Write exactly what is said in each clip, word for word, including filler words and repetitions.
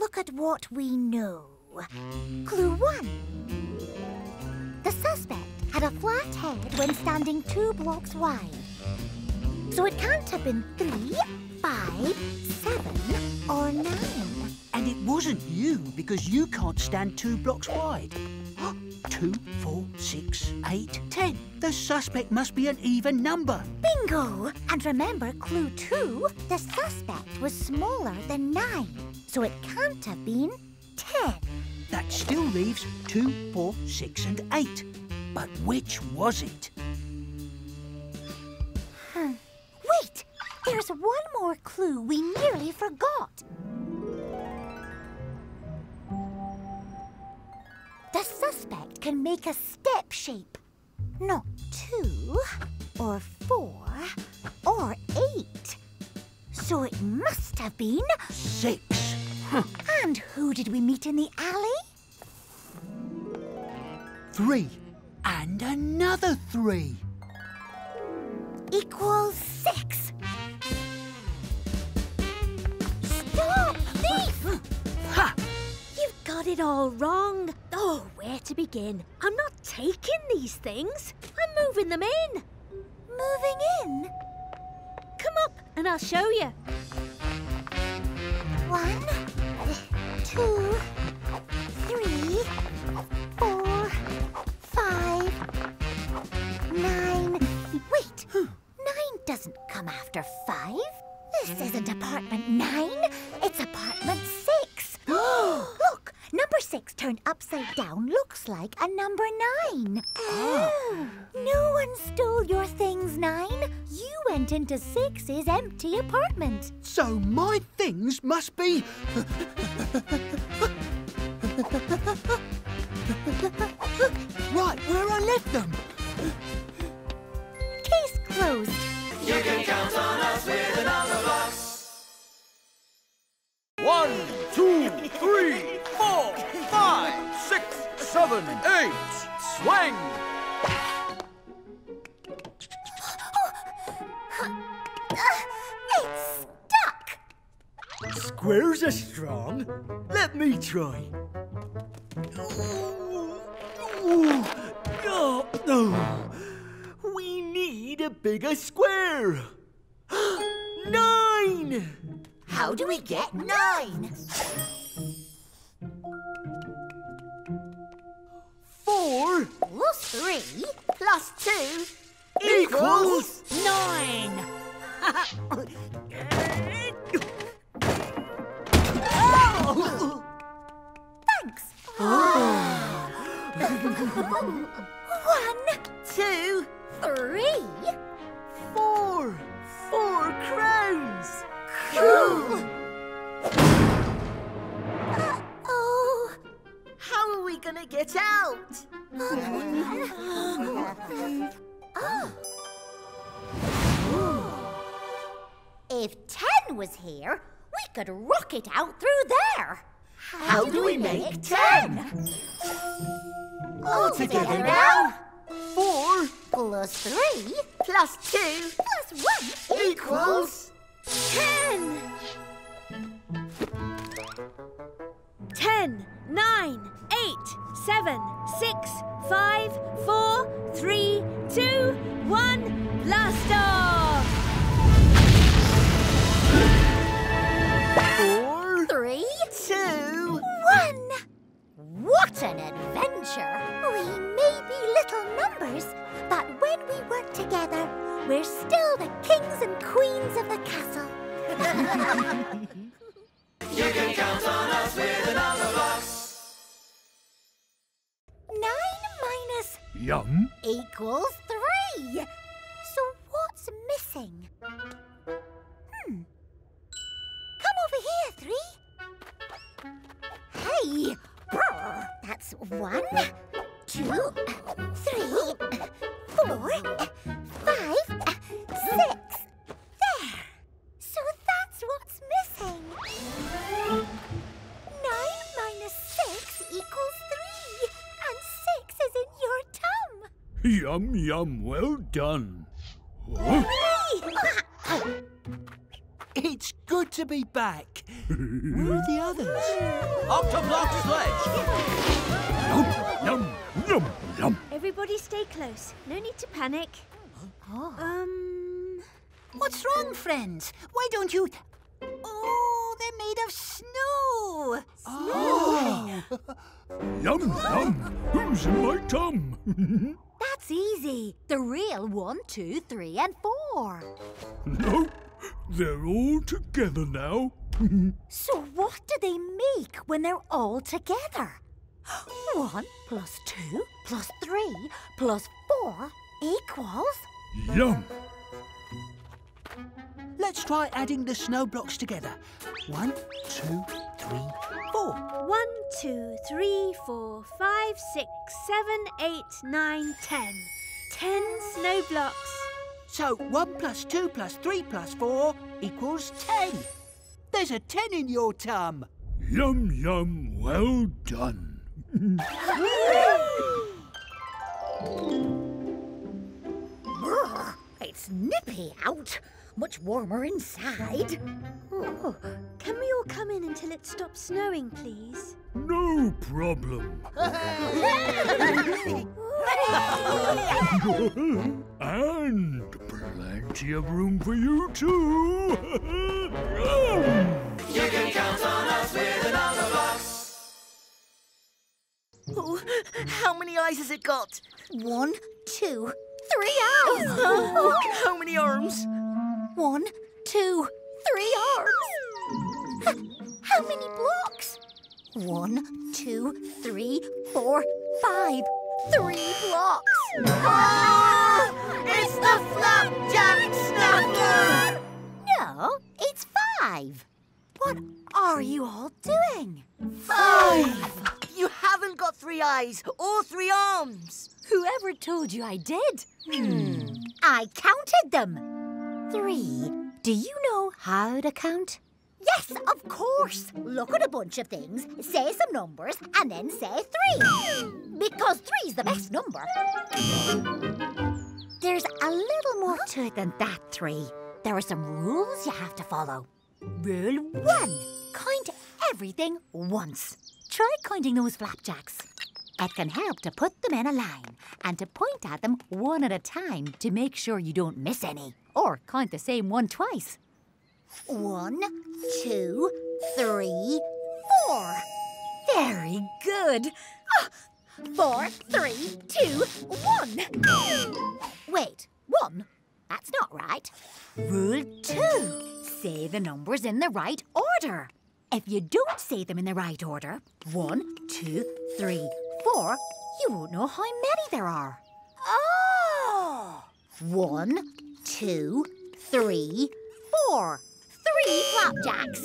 look at what we know. Clue one. The suspect had a flat head when standing two blocks wide. So it can't have been three, five, seven, or nine. And it wasn't you, because you can't stand two blocks wide. Two, four, six, eight, ten. The suspect must be an even number. Bingo! And remember, clue two, the suspect was smaller than nine. So it can't have been ten. That still leaves two, four, six, and eight. But which was it? Hmm. Wait! There's one more clue we nearly forgot. The suspect can make a step shape. Not two, or four, or eight. So it must have been... six. Huh. And who did we meet in the alley? Three. And another three. Equals six. Stop, thief! Ha! You've got it all wrong. Oh, where to begin? I'm not taking these things. I'm moving them in. Moving in? Come up and I'll show you. One, two, three, four, five, nine. Wait, nine doesn't come after five. This isn't apartment nine, it's apartment six. Look, number six turned upside down looks like a number nine. Oh. No one stole your things, nine. You went into six's empty apartment. So my things must be... right where I left them. Case closed. You can count on us with another box. One, two, three, four, five, six, seven, eight. Swing! It's stuck! Squares are strong. Let me try. Ooh, no, no. We need a bigger square. Nine! How do we get nine? Four plus three plus two equals nine. Oh. Thanks. Oh. One, two, three, four, four crowns. Cool. Uh-oh. How are we gonna get out? Oh. If ten was here, we could rocket out through there. How, How do we make ten? All together now. Four plus three plus two plus one equals ten. Ten, nine, eight, seven, six, five, four, three, two, one. Blast off! Four, three, two, one. What an adventure! We may be little numbers, but when we work together, we're still the kings and queens of the castle. You can count on us with another box. Nine minus... Yum. Equals three. So what's missing? Hmm. Come over here, three. Hey! That's one, two, three, four, five, six. There. So that's what's missing. Nine minus six equals three. And six is in your tum. Yum, yum. Well done. Huh? It's good to be back. Where are the others? Octoblock Sledge! Yum, yum, yum, yum. Everybody stay close. No need to panic. Oh. Um... What's wrong, friends? Why don't you... Oh, they're made of snow! Snow! Oh. Yum, yum. Who's in my tum? That's easy. The real one, two, three and four. Nope. They're all together now. So what do they make when they're all together? One plus two plus three plus four equals... Yum! Let's try adding the snow blocks together. One, two, three, four. One, two, three, four, five, six, seven, eight, nine, ten. Ten snow blocks. So one plus two plus three plus four equals ten. There's a ten in your tum. Yum, yum, well done. Brr, it's nippy out. Much warmer inside. Oh, can we all come in until it stops snowing, please? No problem. And plenty of room for you too. You can count on us with another box. Oh, how many eyes has it got? One, two, three eyes. Oh, how many arms? One, two, three arms. How many blocks? One, two, three, four, five. Three blocks. Ah! It's the Flapjack Snuffler! No, it's five. What are you all doing? Five! You haven't got three eyes or three arms. Whoever told you I did? Hmm. I counted them. Three. Do you know how to count? Yes, of course. Look at a bunch of things, say some numbers, and then say three. Because three's the best number. There's a little more to it than that, three. There are some rules you have to follow. Rule one. Count everything once. Try counting those flapjacks. It can help to put them in a line and to point at them one at a time to make sure you don't miss any. Or count the same one twice. One, two, three, four. Very good. Oh, four, three, two, one. Wait, one? That's not right. Rule two. Say the numbers in the right order. If you don't say them in the right order, one, two, three, four, you won't know how many there are. Oh! One, two, three, four. Three flapjacks.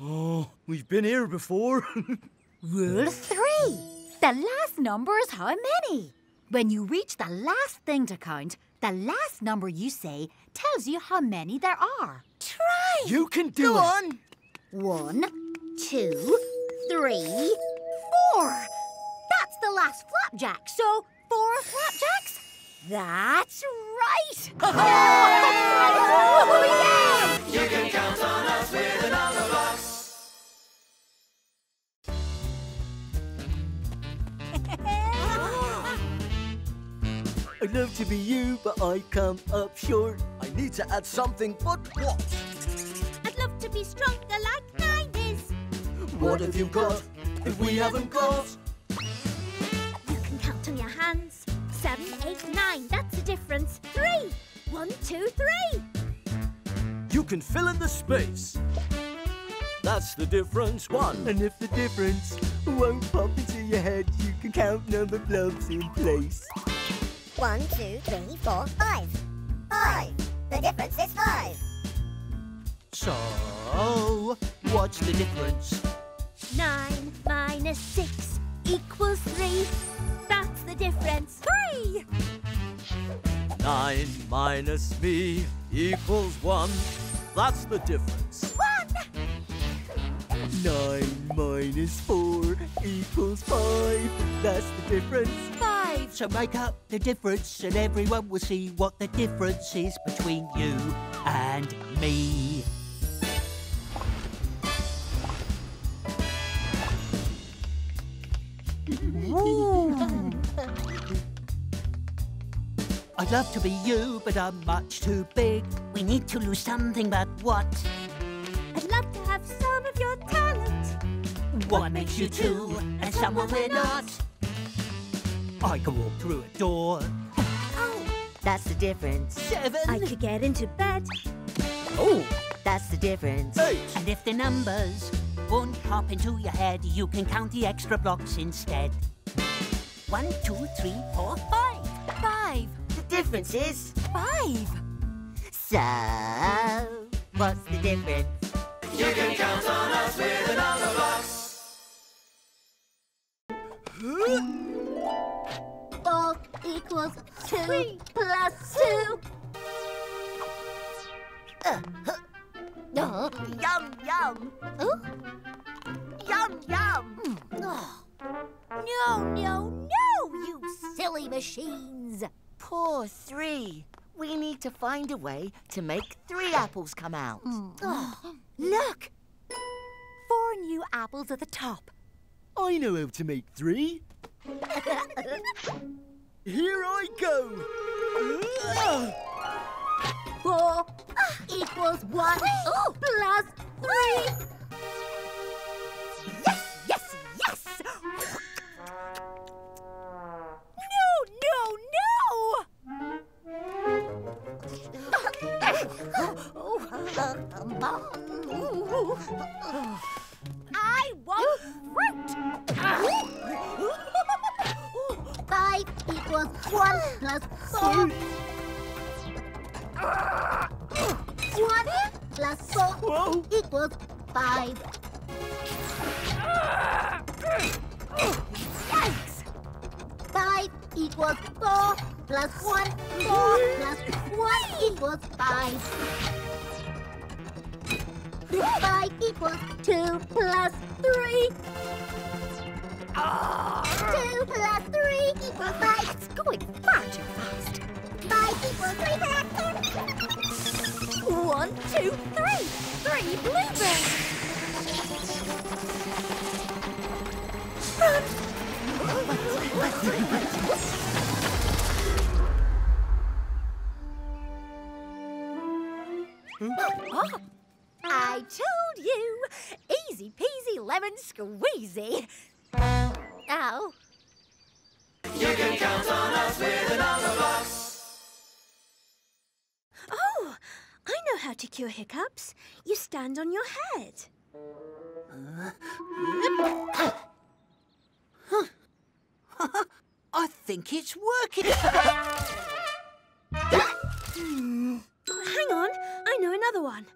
Oh, we've been here before. Rule three. The last number is how many? When you reach the last thing to count, the last number you say tells you how many there are. Try! You can do it! Go on! One, two, three, four. That's the last flapjack, so four flapjacks? That's right! Oh, yeah! You can count on us with another box. I'd love to be you, but I come up short. I need to add something, but what? I'd love to be stronger like nine is. What have you got if we haven't got? You can count on your hands. Seven, eight, nine. That's the difference. Three. One, two, three. You can fill in the space. That's the difference. One. And if the difference won't pop into your head, you can count number blobs in place. One, two, three, four, five. Five. The difference is five. So, what's the difference? Nine minus six equals three. That's the difference. Three! Nine minus me equals one. That's the difference. One! Nine minus four equals five. That's the difference. Five! So make up the difference and everyone will see what the difference is between you and me. I'd love to be you, but I'm much too big. We need to lose something, but what? I'd love to have some of your talent. What makes you two and someone we're not? I can walk through a door. Oh, that's the difference. Seven. I could get into bed. Oh, that's the difference. Eight. And if the numbers won't pop into your head, you can count the extra blocks instead. One, two, three, four, five. Five. The difference is five. So, what's the difference? You can count on us with the number blocks. Four equals two three. Plus two. Uh, huh. Oh. Yum, yum. Ooh. Yum, yum. Mm. Oh. No, no, no, you silly machines. Poor three. We need to find a way to make three apples come out. Mm. Oh, look. Four new apples at the top. I know how to make three. Here I go. Four equals one Ooh. Plus three. Yes! I want fruit! Five equals one plus four. One plus four Whoa. Equals five. Yikes! Five equals four plus one. Four plus one equals five. Five equals two plus three. Ah. Two plus three equals five. It's going far too fast. Five equals three for One, two, three. Three blueberries. Oh. I told you! Easy peasy lemon squeezy! Ow. You can count on us with another box! Oh! I know how to cure hiccups. You stand on your head. Uh, huh. I think it's working! hmm. Hang on, I know another one.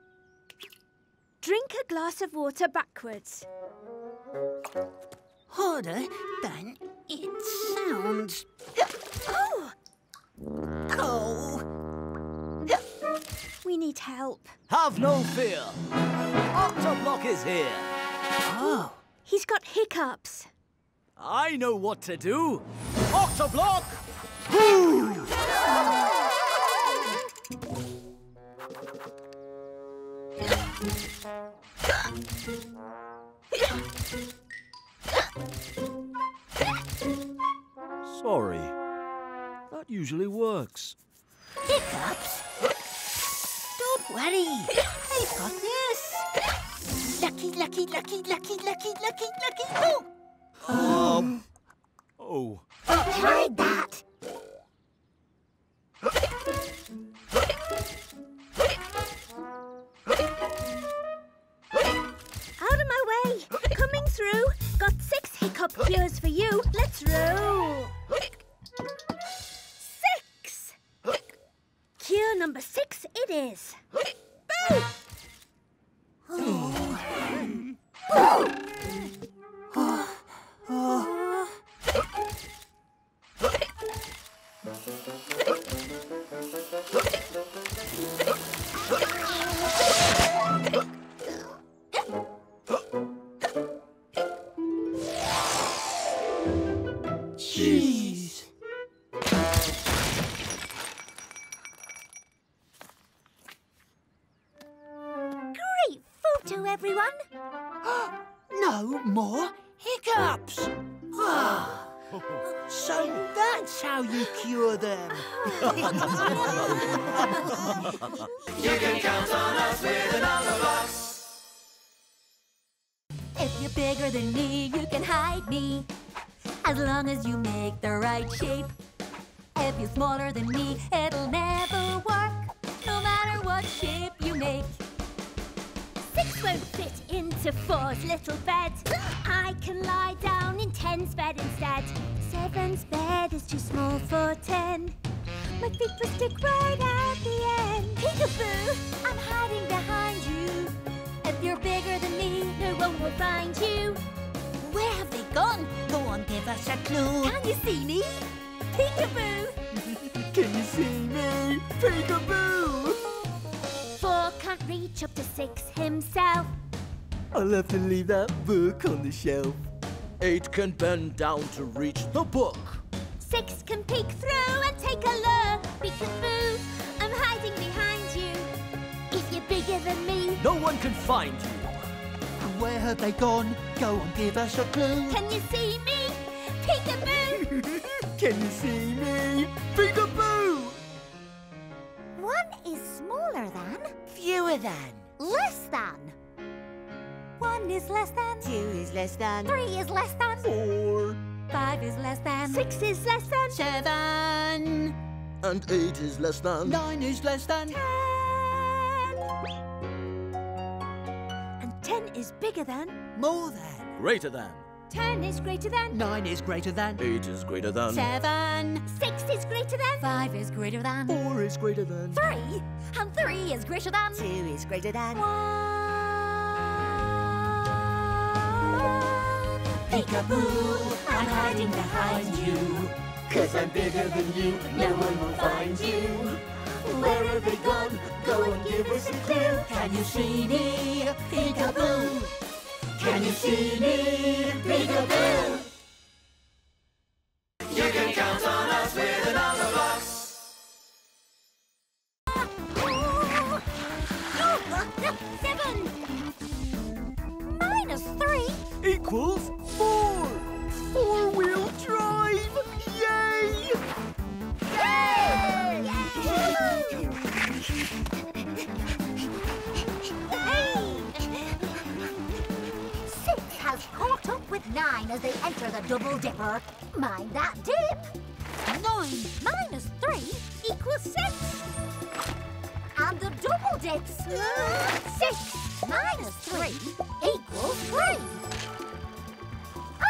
Drink a glass of water backwards. Harder than it sounds. Oh! Oh! We need help. Have no fear. Octoblock is here. Oh. He's got hiccups. I know what to do. Octoblock! Sorry. That usually works. Hiccups? Don't worry. I've got this. Lucky, lucky, lucky, lucky, lucky, lucky, lucky. Oh! Um. Oh. I tried that. Coming through, got six hiccup cures for you. Let's roll. Six. Cure number six it is. Boo! Oh. Oh. Oh. Everyone. No more hiccups. So that's how you cure them. You can count on us with the Numberblocks. If you're bigger than me, you can hide me, as long as you make the right shape. If you're smaller than me, it'll never work, no matter what shape you make. Six won't fit into four's little bed. I can lie down in ten's bed instead. Seven's bed is too small for ten. My feet will stick right out the end. Peekaboo, I'm hiding behind you. If you're bigger than me, no one will find you. Where have they gone? Go on, give us a clue. Can you see me? Peekaboo! Can you see me? Peekaboo! Four can't reach up to six himself. I'll have to leave that book on the shelf. Eight can bend down to reach the book. Six can peek through and take a look. Peekaboo, I'm hiding behind you. If you're bigger than me, no one can find you. Where have they gone? Go and give us a clue. Can you see me? Peekaboo! Can you see me? Peekaboo! One is smaller than, fewer than, less than. One is less than, two is less than, three is less than, four, five is less than, six is less than, seven, and eight is less than, nine is less than, ten. And ten is bigger than, more than, greater than. Ten is greater than, nine is greater than, eight is greater than, seven, six is greater than, five is greater than, four is greater than, three, and three is greater than, two is greater than, one. Peekaboo, I'm hiding behind you, 'cause I'm bigger than you, no one will find you. Where have they gone? Go and give us a clue. Can you see me? Peekaboo. Can you see me? Peekaboo! You can count on us with the Numberblocks. Seven! Minus three! Equals four! Four-wheel drive! Yay! Yay! Yay! Has caught up with nine as they enter the double dipper. Mind that dip. Nine minus three equals six. And the double dips. Six minus three equals three.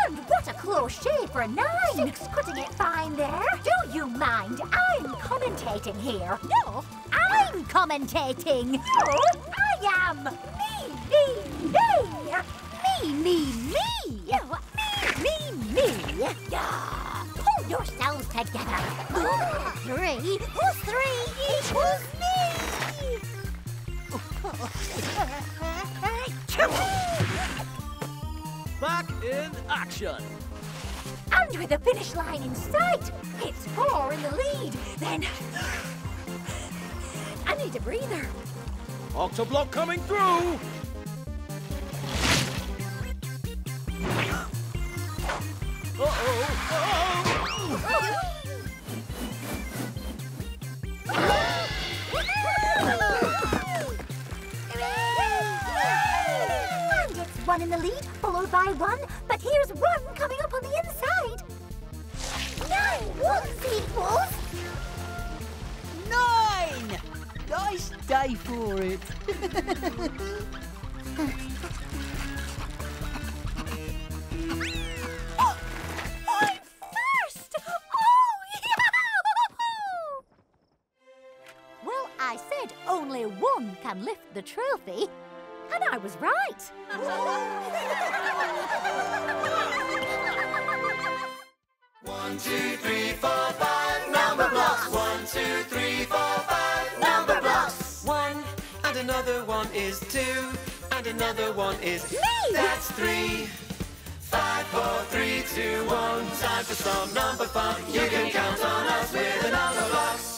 And what a crochet for nine. Six cutting it fine there. Do you mind? I'm commentating here. No, I'm commentating. No, I am. Me, me, me. Me, me, me! No, me, me, me! Yeah. Pull yourselves together! Three plus three equals me! Back in action! And with the finish line in sight, it's four in the lead. Then I need a breather. Octoblock coming through! Uh-oh! Uh-oh! And it's one in the lead, followed by one, but here's one coming up on the inside. Nine ones equals... Nine! Nice day for it. And lift the trophy, and I was right. One, two, three, four, five, number blocks. One, two, three, four, five, number blocks. One, and another one is two, and another one is me. That's three. Five, four, three, two, one. Time for some number fun. You can count on us with the Numberblocks.